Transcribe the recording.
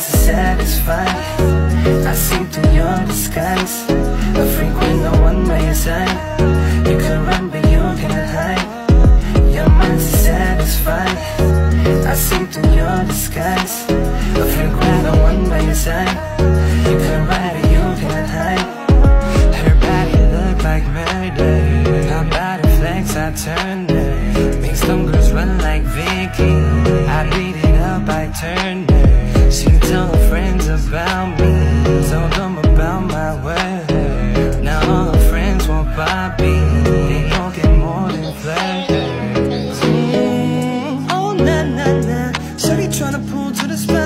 sense is satisfied. I sink to your disguise, a freak with no one by your side. You can run but you cannot hide. Your mind's satisfied. I sink to your disguise, a freak with no one by your side. You can run but you cannot hide. Her body looked like murder. Her body flex, I turned her. Make some girls run like Vicky. I beat it up, I turned her. She tell her friends about me, told them about my word. Now all her friends want Bobby. They don't get more than flirt. Oh na na na, shawty tryna pull to the spot.